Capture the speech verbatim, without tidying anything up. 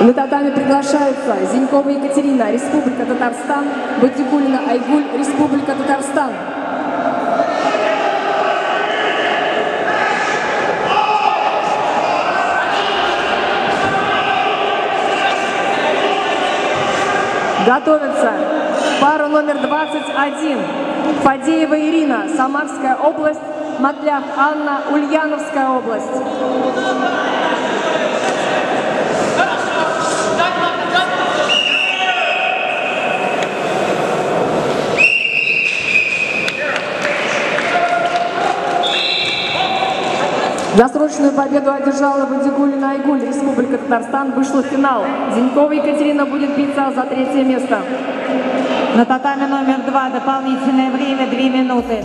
На татами приглашаются Зинькова Екатерина, Республика Татарстан, Бадигуллина Айгуль, Республика Татарстан. Готовится пара номер двадцать один. Фадеева Ирина, Самарская область, Матля Анна, Ульяновская область. Досрочную победу одержала Бадигуллина Айгуль. Республика Татарстан вышла в финал. Зинькова Екатерина будет биться за третье место. На татаме номер два дополнительное время две минуты.